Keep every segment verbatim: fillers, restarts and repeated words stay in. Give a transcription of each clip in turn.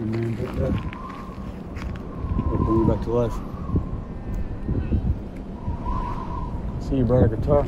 and then hit that. It'll bring you back to life. See, you brought a guitar.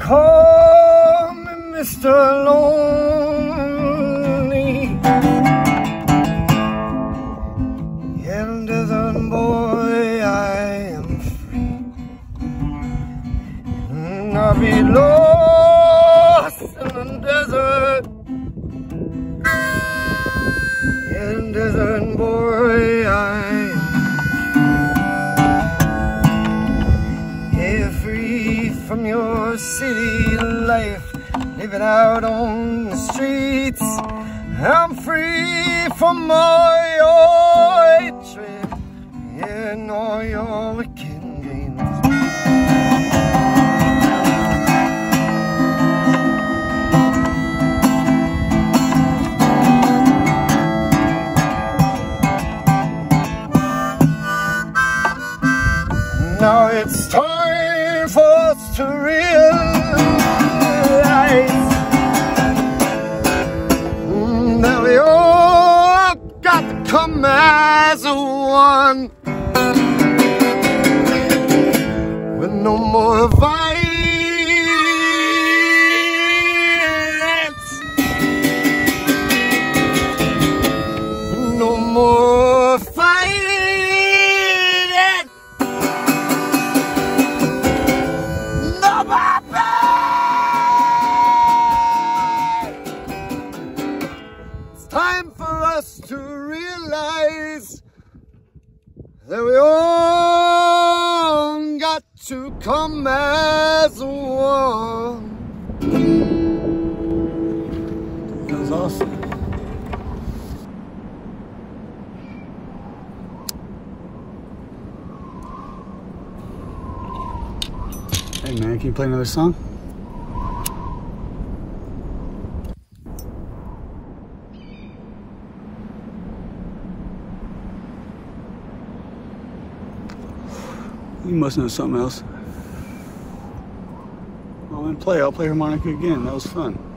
Call me Mister Lonely, and as a boy I am free, and I'll be lost in the desert, and desert boy I am from your city life, living out on the streets. I'm free from all your hatred and all your wicked games. Now it's time for us to realize that we all got to come as one, with no more violence, no more fight. Time for us to realize that we all got to come as one. That was awesome. Hey man, can you play another song? You must know something else. Well, then play. I'll play harmonica again. That was fun.